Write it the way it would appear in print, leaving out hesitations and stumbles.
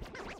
What?